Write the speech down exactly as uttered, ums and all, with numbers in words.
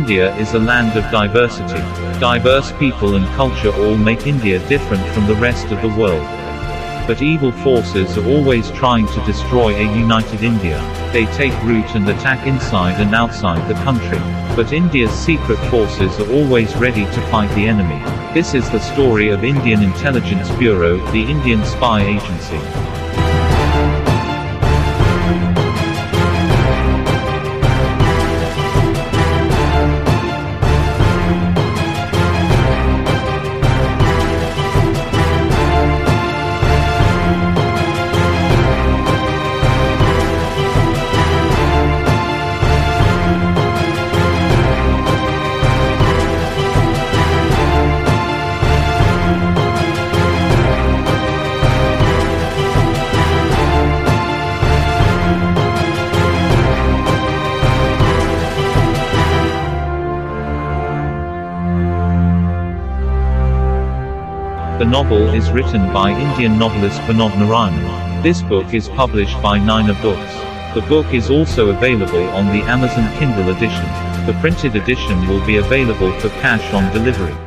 India is a land of diversity. Diverse people and culture all make India different from the rest of the world. But evil forces are always trying to destroy a united India. They take root and attack inside and outside the country. But India's secret forces are always ready to fight the enemy. This is the story of Indian Intelligence Bureau, the Indian spy agency. The novel is written by Indian novelist Vinod Narayanan. This book is published by Nyna Books. The book is also available on the Amazon Kindle edition. The printed edition will be available for cash on delivery.